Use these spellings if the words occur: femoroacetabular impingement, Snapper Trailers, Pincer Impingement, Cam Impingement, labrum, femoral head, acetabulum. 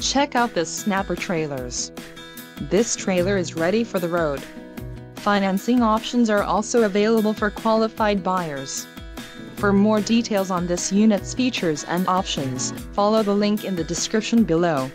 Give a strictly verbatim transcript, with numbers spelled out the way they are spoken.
Check out this Snapper Trailers. This trailer is ready for the road. Financing options are also available for qualified buyers. For more details on this unit's features and options, follow the link in the description below.